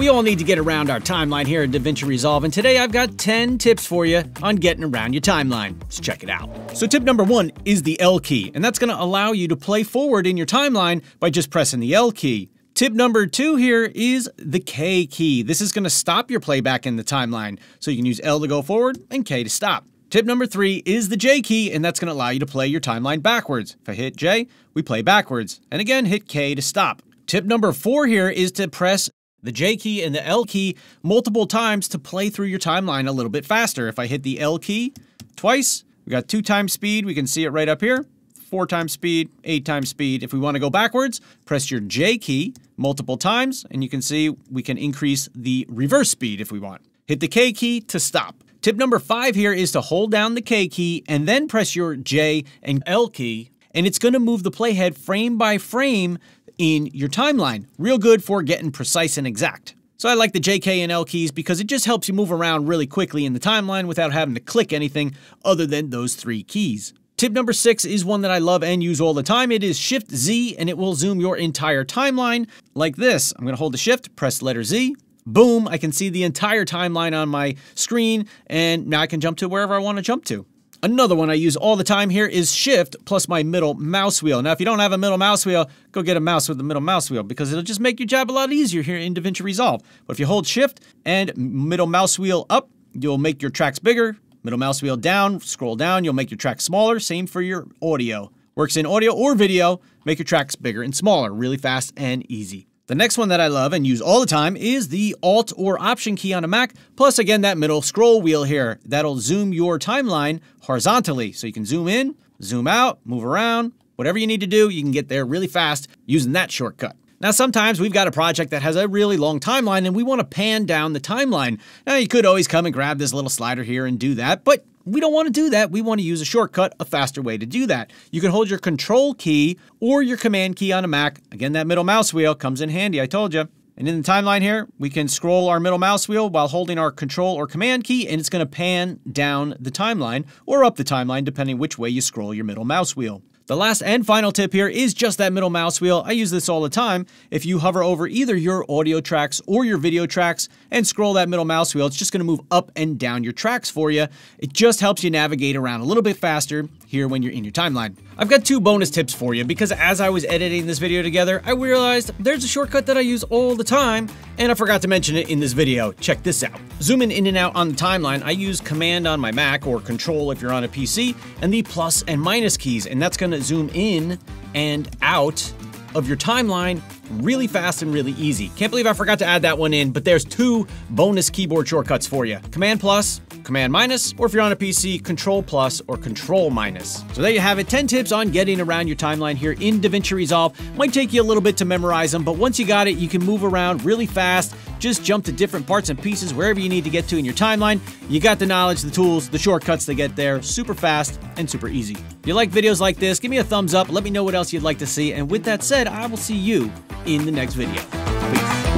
We all need to get around our timeline here at DaVinci Resolve, and today I've got 10 tips for you on getting around your timeline. Let's check it out. So tip number one is the L key, and that's gonna allow you to play forward in your timeline by just pressing the L key. Tip number two here is the K key. This is gonna stop your playback in the timeline, so you can use L to go forward and K to stop. Tip number three is the J key, and that's gonna allow you to play your timeline backwards. If I hit J, we play backwards. And again, hit K to stop. Tip number four here is to press the J key and the L key multiple times to play through your timeline a little bit faster. If I hit the L key twice, we got 2x speed, we can see it right up here. 4x speed, 8x speed. If we wanna go backwards, press your J key multiple times, and you can see we can increase the reverse speed if we want. Hit the K key to stop. Tip number five here is to hold down the K key and then press your J and L key, and it's gonna move the playhead frame by frame in your timeline. Real good for getting precise and exact. So I like the J, K, and L keys because it just helps you move around really quickly in the timeline without having to click anything other than those three keys. Tip number six is one that I love and use all the time. It is Shift Z, and it will zoom your entire timeline like this. I'm gonna hold the Shift, press letter Z, boom, I can see the entire timeline on my screen, and now I can jump to wherever I want to jump to. Another one I use all the time here is Shift plus my middle mouse wheel. Now, if you don't have a middle mouse wheel, go get a mouse with the middle mouse wheel because it'll just make your job a lot easier here in DaVinci Resolve. But if you hold Shift and middle mouse wheel up, you'll make your tracks bigger. Middle mouse wheel down, scroll down, you'll make your tracks smaller. Same for your audio. Works in audio or video, make your tracks bigger and smaller, really fast and easy. The next one that I love and use all the time is the Alt or Option key on a Mac, plus again that middle scroll wheel here. That'll zoom your timeline horizontally, so you can zoom in, zoom out, move around, whatever you need to do, you can get there really fast using that shortcut. Now sometimes we've got a project that has a really long timeline and we want to pan down the timeline. Now you could always come and grab this little slider here and do that, but we don't want to do that. We want to use a shortcut, a faster way to do that. You can hold your Control key or your Command key on a Mac. Again, that middle mouse wheel comes in handy, I told you. And in the timeline here, we can scroll our middle mouse wheel while holding our Control or Command key, and it's going to pan down the timeline or up the timeline, depending which way you scroll your middle mouse wheel. The last and final tip here is just that middle mouse wheel. I use this all the time. If you hover over either your audio tracks or your video tracks and scroll that middle mouse wheel, it's just gonna move up and down your tracks for you. It just helps you navigate around a little bit faster here when you're in your timeline. I've got two bonus tips for you because as I was editing this video together, I realized there's a shortcut that I use all the time and I forgot to mention it in this video. Check this out. Zooming in and out on the timeline, I use Command on my Mac or Control if you're on a PC, and the plus and minus keys, and that's gonna zoom in and out of your timeline really fast and really easy. Can't believe I forgot to add that one in, but there's two bonus keyboard shortcuts for you. Command plus, Command minus, or if you're on a PC, Control plus or Control minus. So there you have it, 10 tips on getting around your timeline here in DaVinci Resolve. Might take you a little bit to memorize them, but once you got it, you can move around really fast, just jump to different parts and pieces wherever you need to get to in your timeline. You got the knowledge, the tools, the shortcuts to get there, super fast and super easy. If you like videos like this, give me a thumbs up, let me know what else you'd like to see, and with that said, I will see you in the next video. Peace.